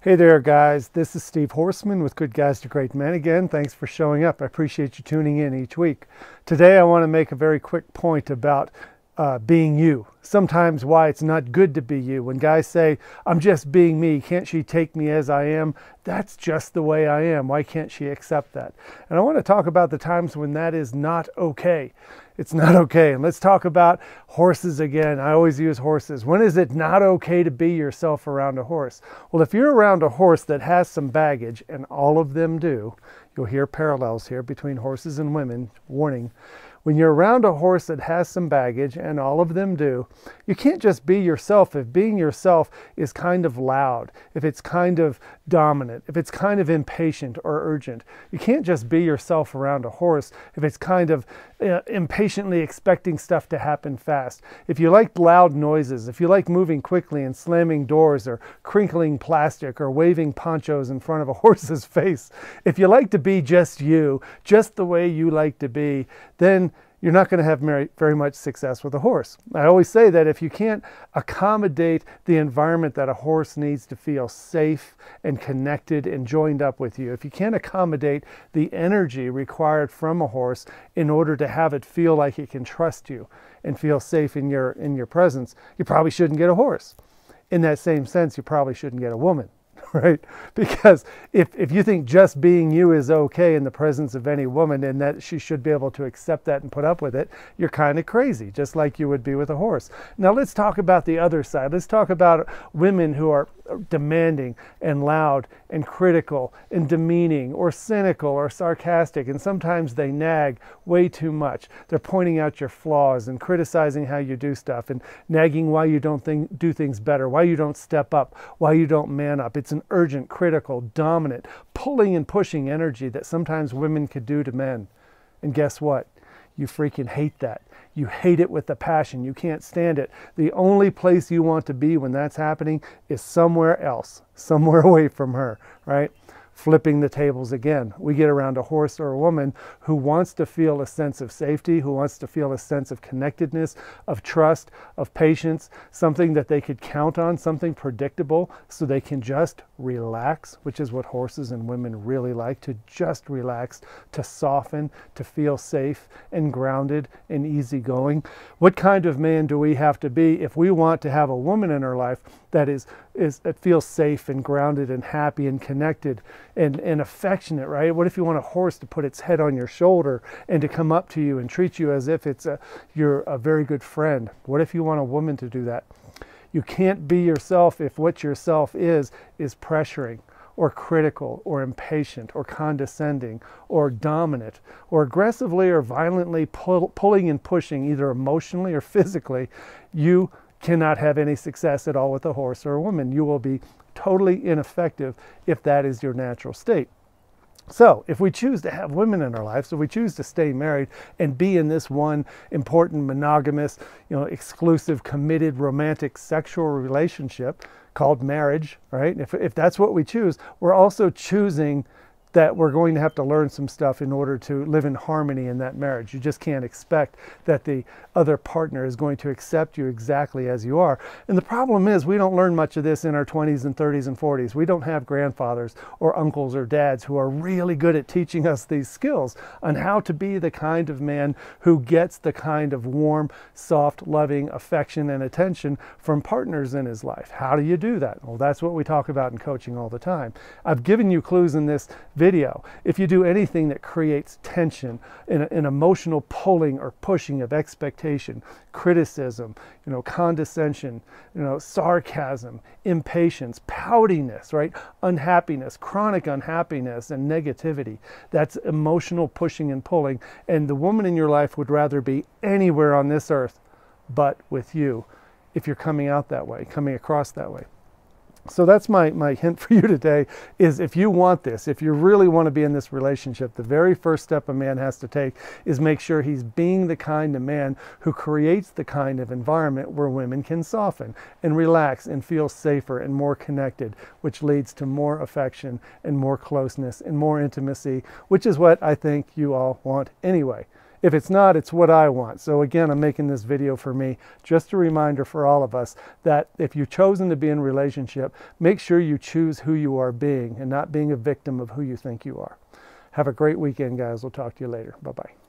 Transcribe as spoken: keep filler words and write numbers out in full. Hey there guys, this is Steve Horstman with Good Guys to Great Men again. Thanks for showing up. I appreciate you tuning in each week. Today I want to make a very quick point about uh, being you. Sometimes why it's not good to be you. When guys say, I'm just being me, can't she take me as I am? That's just the way I am. Why can't she accept that? And I want to talk about the times when that is not okay. It's not okay. And let's talk about horses again. I always use horses. When is it not okay to be yourself around a horse? Well, if you're around a horse that has some baggage, and all of them do, you'll hear parallels here between horses and women. Warning. When you're around a horse that has some baggage, and all of them do, you can't just be yourself if being yourself is kind of loud, if it's kind of dominant, if it's kind of impatient or urgent. You can't just be yourself around a horse if it's kind of uh, impatiently expecting stuff to happen fast. If you like loud noises, if you like moving quickly and slamming doors or crinkling plastic or waving ponchos in front of a horse's face, if you like to be just you, just the way you like to be, then you're not going to have very much success with a horse. I always say that if you can't accommodate the environment that a horse needs to feel safe and connected and joined up with you, if you can't accommodate the energy required from a horse in order to have it feel like it can trust you and feel safe in your, in your presence, you probably shouldn't get a horse. In that same sense, you probably shouldn't get a woman. Right? Because if, if you think just being you is okay in the presence of any woman and that she should be able to accept that and put up with it, you're kind of crazy, just like you would be with a horse. Now let's talk about the other side. Let's talk about women who are demanding and loud and critical and demeaning or cynical or sarcastic, and sometimes they nag way too much. They're pointing out your flaws and criticizing how you do stuff and nagging why you don't think, do things better, why you don't step up, why you don't man up. It's an urgent, critical, dominant, pulling and pushing energy that sometimes women could do to men. And guess what? You freaking hate that. You hate it with a passion. You can't stand it. The only place you want to be when that's happening is somewhere else, somewhere away from her, right? Flipping the tables again. We get around a horse or a woman who wants to feel a sense of safety, who wants to feel a sense of connectedness, of trust, of patience, something that they could count on, something predictable, so they can just relax, which is what horses and women really like, to just relax, to soften, to feel safe and grounded and easygoing. What kind of man do we have to be if we want to have a woman in our life that is, is that feels safe and grounded and happy and connected and, and affectionate, right? What if you want a horse to put its head on your shoulder and to come up to you and treat you as if it's a, you're a very good friend? What if you want a woman to do that? You can't be yourself if what yourself is, is pressuring or critical or impatient or condescending or dominant or aggressively or violently pull, pulling and pushing either emotionally or physically. You cannot have any success at all with a horse or a woman. You will be totally ineffective if that is your natural state. So if we choose to have women in our lives, if we choose to stay married and be in this one important, monogamous, you know, exclusive, committed, romantic, sexual relationship called marriage, right? If, if that's what we choose, we're also choosing that we're going to have to learn some stuff in order to live in harmony in that marriage. You just can't expect that the other partner is going to accept you exactly as you are. And the problem is we don't learn much of this in our twenties and thirties and forties. We don't have grandfathers or uncles or dads who are really good at teaching us these skills on how to be the kind of man who gets the kind of warm, soft, loving affection and attention from partners in his life. How do you do that? Well, that's what we talk about in coaching all the time. I've given you clues in this video. If you do anything that creates tension, an, an emotional pulling or pushing of expectation, criticism, you know, condescension, you know, sarcasm, impatience, poutiness, right? Unhappiness, chronic unhappiness and negativity. That's emotional pushing and pulling. And the woman in your life would rather be anywhere on this earth but with you if you're coming out that way, coming across that way. So that's my, my hint for you today is if you want this, if you really want to be in this relationship, the very first step a man has to take is make sure he's being the kind of man who creates the kind of environment where women can soften and relax and feel safer and more connected, which leads to more affection and more closeness and more intimacy, which is what I think you all want anyway. If it's not, it's what I want. So again, I'm making this video for me. Just a reminder for all of us that if you've chosen to be in a relationship, make sure you choose who you are being and not being a victim of who you think you are. Have a great weekend, guys. We'll talk to you later. Bye-bye.